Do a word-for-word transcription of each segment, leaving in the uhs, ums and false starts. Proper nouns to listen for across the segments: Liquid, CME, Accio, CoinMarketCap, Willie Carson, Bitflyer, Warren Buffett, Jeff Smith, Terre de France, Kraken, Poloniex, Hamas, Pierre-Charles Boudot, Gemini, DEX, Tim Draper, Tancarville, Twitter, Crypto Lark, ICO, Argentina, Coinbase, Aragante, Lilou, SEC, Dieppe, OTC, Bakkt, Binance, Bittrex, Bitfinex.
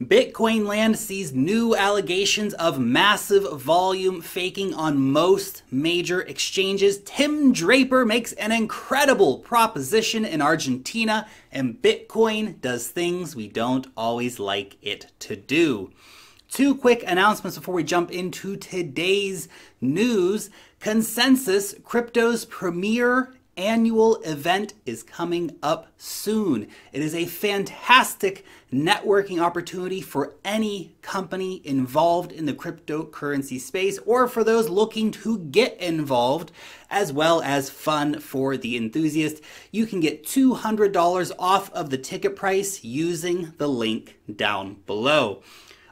Bitcoin land sees new allegations of massive volume faking on most major exchanges. Tim Draper makes an incredible proposition in Argentina, and Bitcoin does things we don't always like it to do. Two quick announcements before we jump into today's news. Consensus, crypto's premier annual event, is coming up soon. It is a fantastic networking opportunity for any company involved in the cryptocurrency space or for those looking to get involved, as well as fun for the enthusiast. You can get two hundred dollars off of the ticket price using the link down below.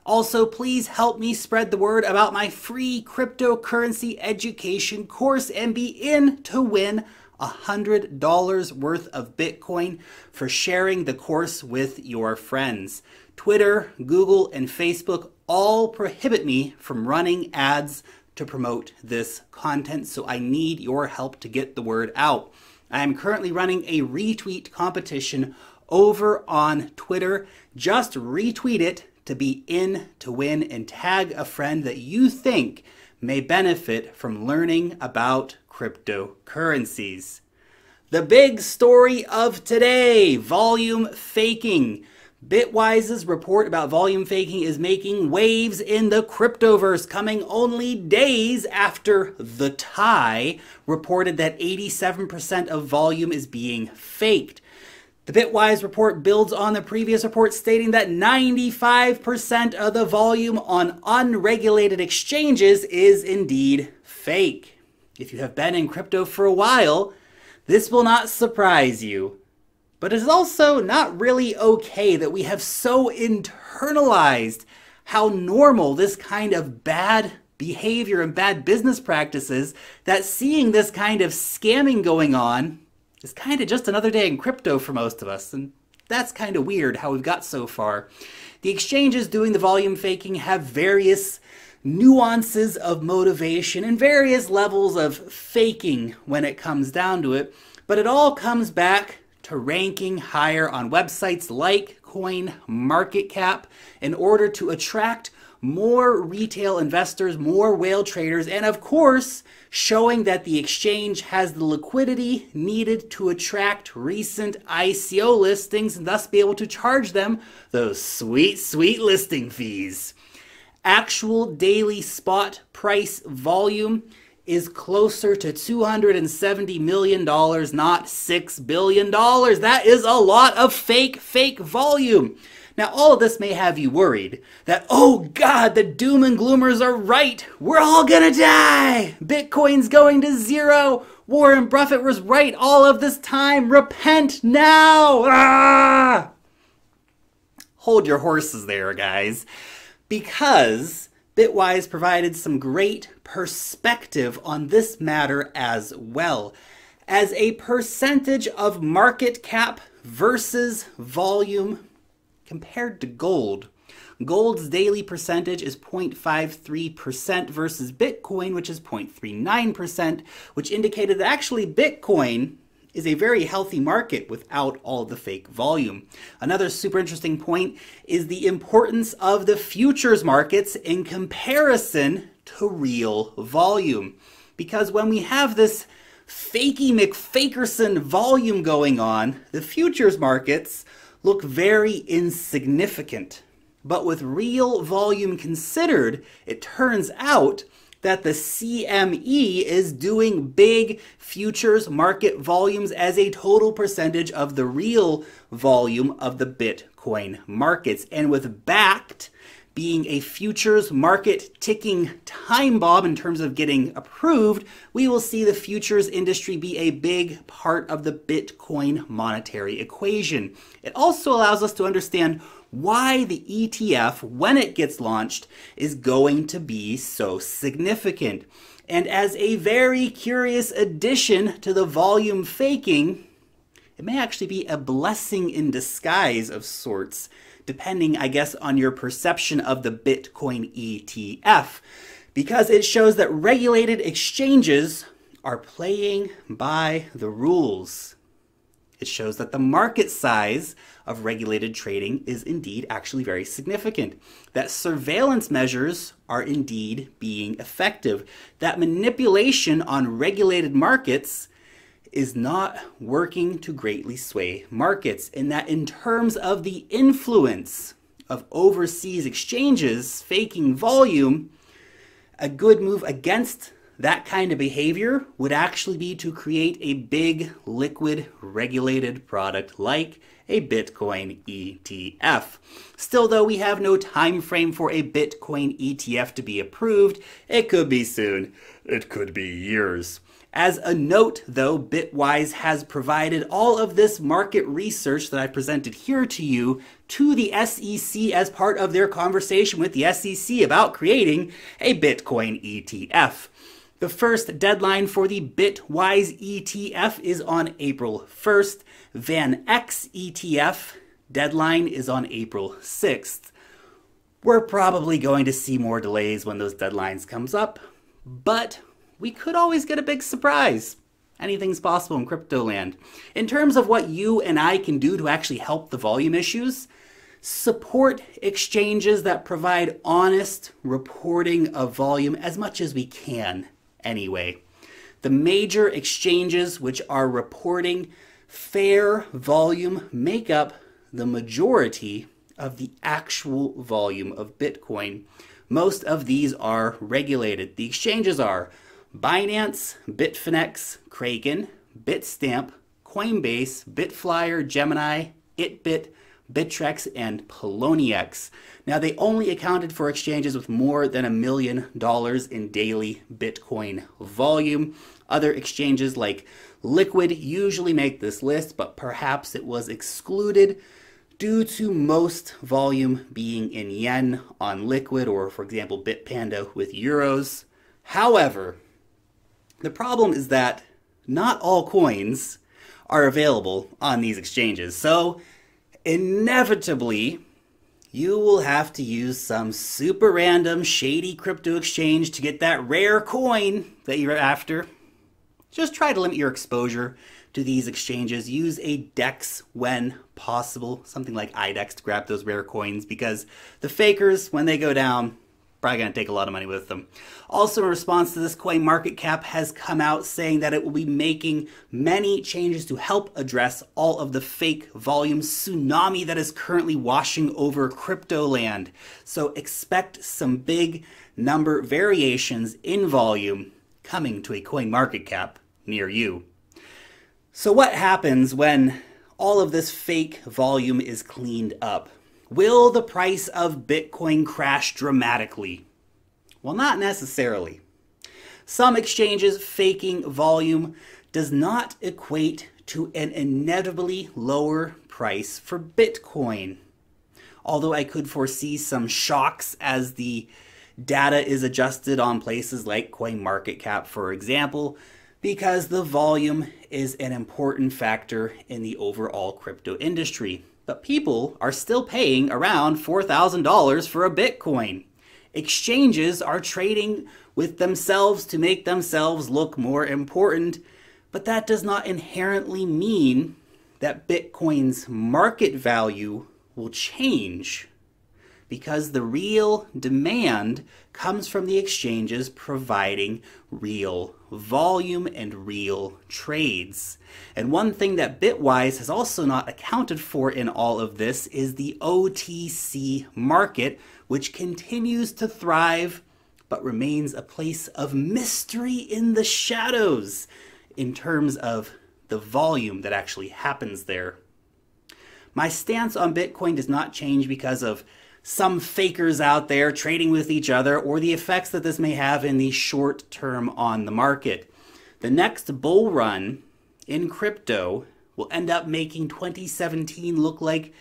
Also, please help me spread the word about my free cryptocurrency education course and be in to win one hundred dollars worth of Bitcoin for sharing the course with your friends. Twitter, Google, and Facebook all prohibit me from running ads to promote this content, so I need your help to get the word out. I am currently running a retweet competition over on Twitter. Just retweet it to be in to win and tag a friend that you think may benefit from learning about cryptocurrencies. The big story of today, volume faking. Bitwise's report about volume faking is making waves in the cryptoverse, coming only days after The Tie reported that eighty-seven percent of volume is being faked. The Bitwise report builds on the previous report, stating that ninety-five percent of the volume on unregulated exchanges is indeed fake. If you have been in crypto for a while, this will not surprise you. But it's also not really okay that we have so internalized how normal this kind of bad behavior and bad business practices that seeing this kind of scamming going on it's kind of just another day in crypto for most of us, and that's kind of weird how we've got so far. The exchanges doing the volume faking have various nuances of motivation and various levels of faking when it comes down to it, but it all comes back to ranking higher on websites like CoinMarketCap in order to attract more retail investors, more whale traders, and of course, showing that the exchange has the liquidity needed to attract recent I C O listings and thus be able to charge them those sweet, sweet listing fees. Actual daily spot price volume is closer to two hundred seventy million dollars, not six billion dollars. That is a lot of fake, fake volume. Now, all of this may have you worried that, oh God, the doom and gloomers are right. We're all gonna die. Bitcoin's going to zero. Warren Buffett was right all of this time. Repent now. Ah! Hold your horses there, guys, because Bitwise provided some great perspective on this matter as well. As a percentage of market cap versus volume, compared to gold, gold's daily percentage is zero point five three percent versus Bitcoin, which is zero point three nine percent, which indicated that actually Bitcoin is a very healthy market without all the fake volume. Another super interesting point is the importance of the futures markets in comparison to real volume. Because when we have this fakey McFakerson volume going on, the futures markets look very insignificant. But with real volume considered, it turns out that the C M E is doing big futures market volumes as a total percentage of the real volume of the Bitcoin markets. And with Bakkt being a futures market ticking time bomb in terms of getting approved, we will see the futures industry be a big part of the Bitcoin monetary equation. It also allows us to understand why the E T F, when it gets launched, is going to be so significant. And as a very curious addition to the volume faking, it may actually be a blessing in disguise of sorts, depending, I guess, on your perception of the Bitcoin E T F, because it shows that regulated exchanges are playing by the rules. It shows that the market size of regulated trading is indeed actually very significant, that surveillance measures are indeed being effective, that manipulation on regulated markets is not working to greatly sway markets, and that in terms of the influence of overseas exchanges faking volume, a good move against that kind of behavior would actually be to create a big liquid regulated product like a Bitcoin E T F. Still though, we have no time frame for a Bitcoin E T F to be approved. It could be soon, it could be years. As a note though, Bitwise has provided all of this market research that I presented here to you to the S E C as part of their conversation with the S E C about creating a Bitcoin E T F. The first deadline for the Bitwise E T F is on April first. VanEck's E T F deadline is on April sixth. We're probably going to see more delays when those deadlines comes up, but we could always get a big surprise. Anything's possible in crypto land. In terms of what you and I can do to actually help the volume issues, support exchanges that provide honest reporting of volume as much as we can. Anyway, the major exchanges which are reporting fair volume make up the majority of the actual volume of Bitcoin. Most of these are regulated. The exchanges are Binance, Bitfinex, Kraken, Bitstamp, Coinbase, Bitflyer, Gemini, ItBit, Bittrex, and Poloniex. Now, they only accounted for exchanges with more than a million dollars in daily Bitcoin volume. Other exchanges like Liquid usually make this list, but perhaps it was excluded due to most volume being in yen on Liquid, or for example, Bitpanda with euros. However, the problem is that not all coins are available on these exchanges. So inevitably, you will have to use some super random shady crypto exchange to get that rare coin that you're after. Just try to limit your exposure to these exchanges. Use a DEX when possible, something like IDEX to grab those rare coins, because the fakers, when they go down, probably going to take a lot of money with them. Also, in response to this, CoinMarketCap has come out saying that it will be making many changes to help address all of the fake volume tsunami that is currently washing over crypto land. So expect some big number variations in volume coming to a CoinMarketCap near you. So what happens when all of this fake volume is cleaned up? Will the price of Bitcoin crash dramatically? Well, not necessarily. Some exchanges faking volume does not equate to an inevitably lower price for Bitcoin. Although I could foresee some shocks as the data is adjusted on places like CoinMarketCap, for example, because the volume is an important factor in the overall crypto industry. But people are still paying around four thousand dollars for a Bitcoin. Exchanges are trading with themselves to make themselves look more important, but that does not inherently mean that Bitcoin's market value will change, because the real demand comes from the exchanges providing real volume and real trades. And one thing that Bitwise has also not accounted for in all of this is the O T C market, which continues to thrive but remains a place of mystery in the shadows in terms of the volume that actually happens there. My stance on Bitcoin does not change because of some fakers out there trading with each other, or the effects that this may have in the short term on the market. The next bull run in crypto will end up making twenty seventeen look like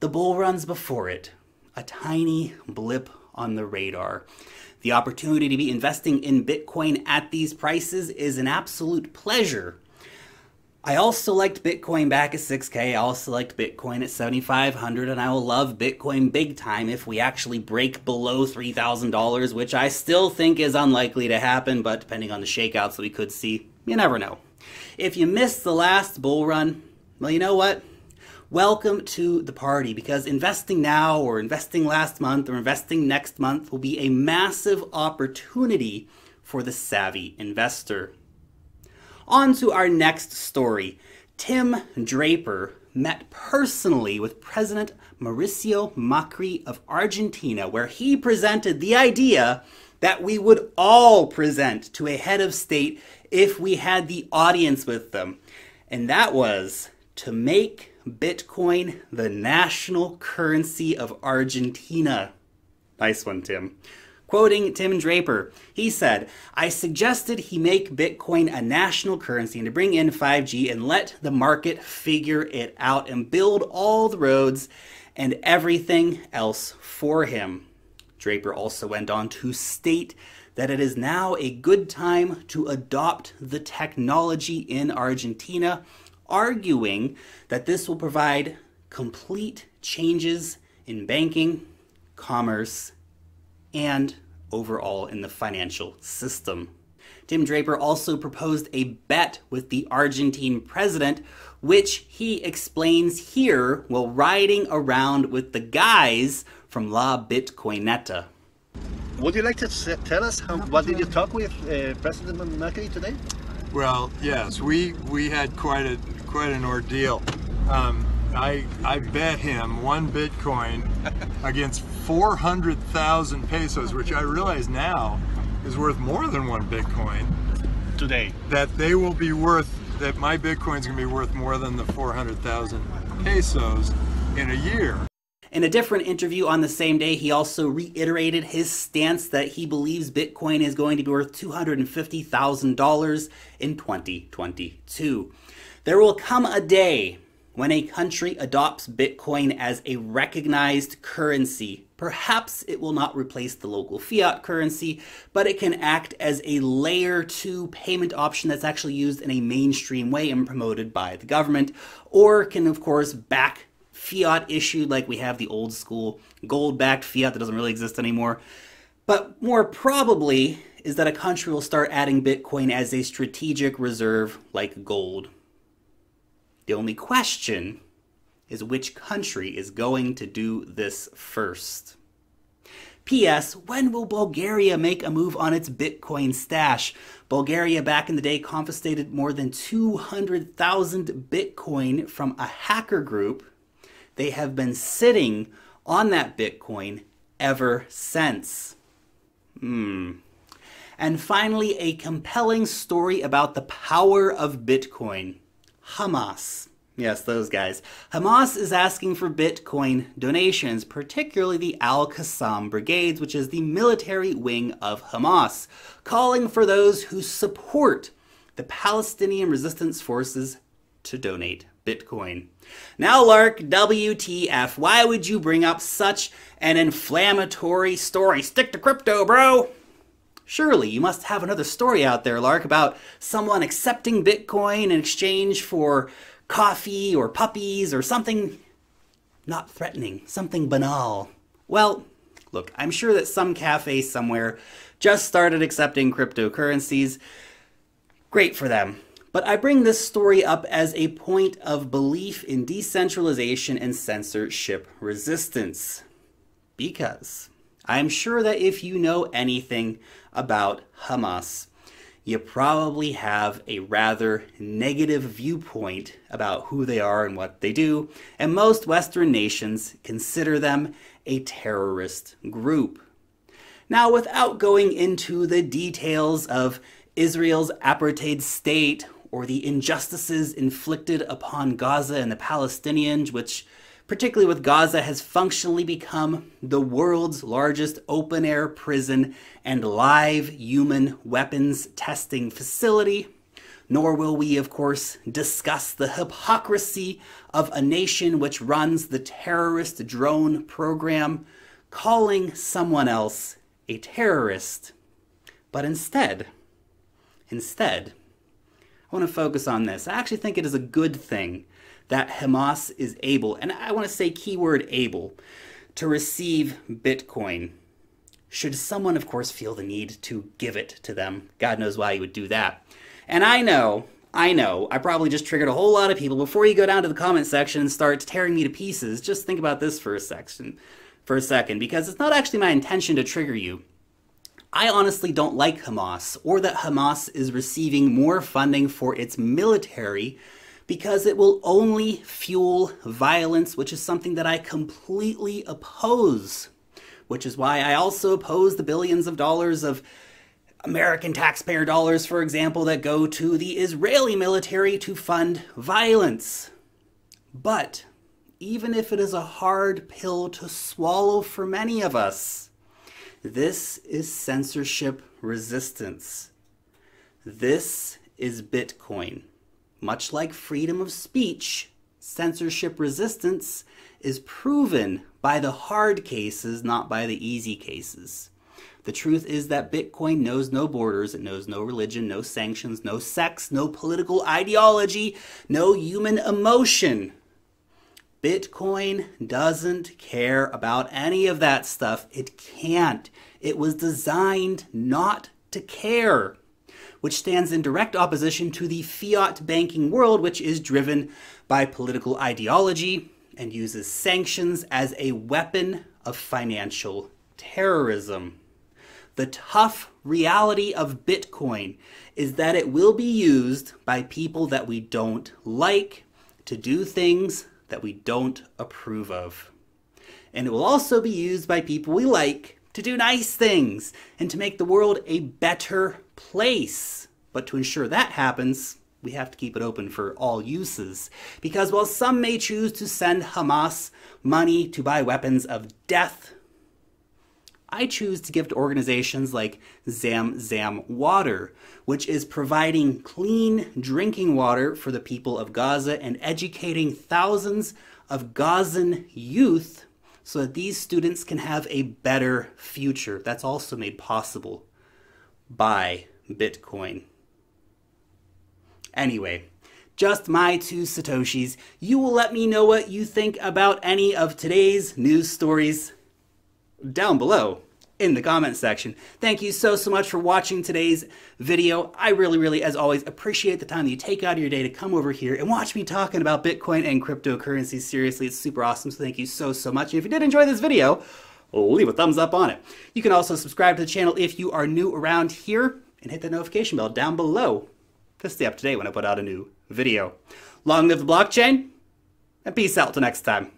the bull runs before it, a tiny blip on the radar. The opportunity to be investing in Bitcoin at these prices is an absolute pleasure. I also liked Bitcoin back at six K, I also liked Bitcoin at seventy-five hundred, and I will love Bitcoin big time if we actually break below three thousand dollars, which I still think is unlikely to happen, but depending on the shakeouts that we could see, you never know. If you missed the last bull run, Well, you know what? Welcome to the party, because investing now or investing last month or investing next month will be a massive opportunity for the savvy investor. On to our next story. Tim Draper met personally with President Mauricio Macri of Argentina, where he presented the idea that we would all present to a head of state if we had the audience with them. And that was to make Bitcoin the national currency of Argentina. Nice one, Tim. Quoting Tim Draper, he said, "I suggested he make Bitcoin a national currency and to bring in five G and let the market figure it out and build all the roads and everything else for him." Draper also went on to state that it is now a good time to adopt the technology in Argentina, arguing that this will provide complete changes in banking, commerce, and overall in the financial system. Tim Draper also proposed a bet with the Argentine president, which he explains here while riding around with the guys from La Bitcoineta. Would you like to tell us how, what did you talk with uh, President Macri today? Well, yes, we we had quite a quite an ordeal. Um, I, I bet him one Bitcoin against four hundred thousand pesos, which I realize now is worth more than one Bitcoin today. That they will be worth, that my Bitcoin's gonna be worth more than the four hundred thousand pesos in a year. In a different interview on the same day, he also reiterated his stance that he believes Bitcoin is going to be worth two hundred fifty thousand dollars in twenty twenty-two. There will come a day when a country adopts Bitcoin as a recognized currency. Perhaps it will not replace the local fiat currency, but it can act as a layer two payment option that's actually used in a mainstream way and promoted by the government, or can of course back fiat issued, like we have the old school gold-backed fiat that doesn't really exist anymore. But more probably is that a country will start adding Bitcoin as a strategic reserve like gold. The only question is which country is going to do this first. P S. When will Bulgaria make a move on its Bitcoin stash? Bulgaria back in the day confiscated more than two hundred thousand Bitcoin from a hacker group. They have been sitting on that Bitcoin ever since. Hmm. And finally, a compelling story about the power of Bitcoin. Hamas. Yes, those guys. Hamas is asking for Bitcoin donations, particularly the Al-Qassam Brigades, which is the military wing of Hamas, calling for those who support the Palestinian resistance forces to donate Bitcoin. Now, Lark, W T F, why would you bring up such an inflammatory story? Stick to crypto, bro! Surely you must have another story out there, Lark, about someone accepting Bitcoin in exchange for coffee or puppies or something not threatening, something banal. Well, look, I'm sure that some cafe somewhere just started accepting cryptocurrencies. Great for them. But I bring this story up as a point of belief in decentralization and censorship resistance, because I'm sure that if you know anything about Hamas, you probably have a rather negative viewpoint about who they are and what they do, and most Western nations consider them a terrorist group. Now, without going into the details of Israel's apartheid state, or the injustices inflicted upon Gaza and the Palestinians, which particularly with Gaza has functionally become the world's largest open-air prison and live human weapons testing facility, nor will we, of course, discuss the hypocrisy of a nation which runs the terrorist drone program, calling someone else a terrorist. But instead, instead, I want to focus on this. I actually think it is a good thing that Hamas is able, and I want to say keyword able, to receive Bitcoin. Should someone, of course, feel the need to give it to them. God knows why you would do that. And I know, I know, I probably just triggered a whole lot of people. Before you go down to the comment section and start tearing me to pieces, just think about this for a section, for a second, because it's not actually my intention to trigger you. I honestly don't like Hamas, or that Hamas is receiving more funding for its military, because it will only fuel violence, which is something that I completely oppose, which is why I also oppose the billions of dollars of American taxpayer dollars, for example, that go to the Israeli military to fund violence. But even if it is a hard pill to swallow for many of us, this is censorship resistance. This is Bitcoin. Much like freedom of speech, censorship resistance is proven by the hard cases, not by the easy cases. The truth is that Bitcoin knows no borders, it knows no religion, no sanctions, no sex, no political ideology, no human emotion. Bitcoin doesn't care about any of that stuff. It can't. It was designed not to care, which stands in direct opposition to the fiat banking world, which is driven by political ideology and uses sanctions as a weapon of financial terrorism. The tough reality of Bitcoin is that it will be used by people that we don't like to do things that we don't approve of. And it will also be used by people we like to do nice things and to make the world a better place. But to ensure that happens, we have to keep it open for all uses. Because while some may choose to send Hamas money to buy weapons of death, I choose to give to organizations like Zamzam Water, which is providing clean drinking water for the people of Gaza and educating thousands of Gazan youth so that these students can have a better future. That's also made possible by Bitcoin. Anyway, just my two Satoshis. You will let me know what you think about any of today's news stories down below in the comment section. Thank you so, so much for watching today's video. I really, really, as always, appreciate the time that you take out of your day to come over here and watch me talking about Bitcoin and cryptocurrency. Seriously, it's super awesome. So thank you so, so much. And if you did enjoy this video, leave a thumbs up on it. You can also subscribe to the channel if you are new around here and hit that notification bell down below to stay up to date when I put out a new video. Long live the blockchain, and peace out till next time.